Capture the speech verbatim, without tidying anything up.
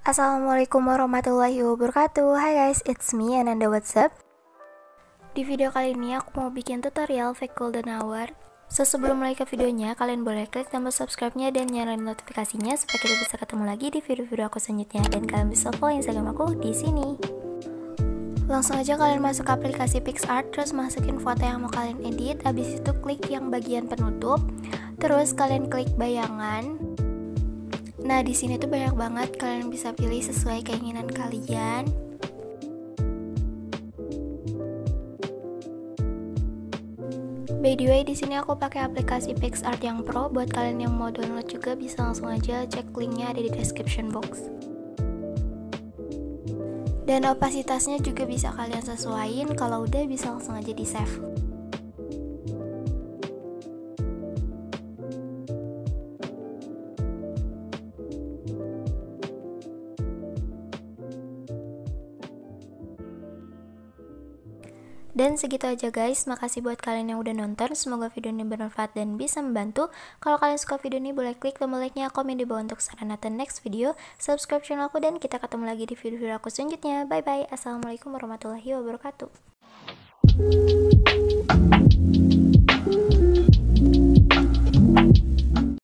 Assalamualaikum warahmatullahi wabarakatuh. Hai guys, it's me Ananda. What's up? Di video kali ini aku mau bikin tutorial fake golden hour. So, sebelum mulai ke videonya, kalian boleh klik tombol subscribe-nya dan nyalain notifikasinya supaya kita bisa ketemu lagi di video-video aku selanjutnya, dan kalian bisa follow Instagram aku di sini. Langsung aja kalian masuk ke aplikasi PicsArt, terus masukin foto yang mau kalian edit. Habis itu klik yang bagian penutup, terus kalian klik bayangan. Nah, di sini tuh banyak banget, kalian bisa pilih sesuai keinginan kalian. By the way, di sini aku pakai aplikasi PicsArt yang Pro. Buat kalian yang mau download juga bisa langsung aja cek linknya ada di description box. Dan opasitasnya juga bisa kalian sesuaiin. Kalau udah bisa langsung aja di save. Dan segitu aja guys, makasih buat kalian yang udah nonton, semoga video ini bermanfaat dan bisa membantu. Kalau kalian suka video ini boleh klik tombol like-nya, komen di bawah untuk saran atau next video, subscribe channel aku, dan kita ketemu lagi di video-video aku selanjutnya. Bye-bye, assalamualaikum warahmatullahi wabarakatuh.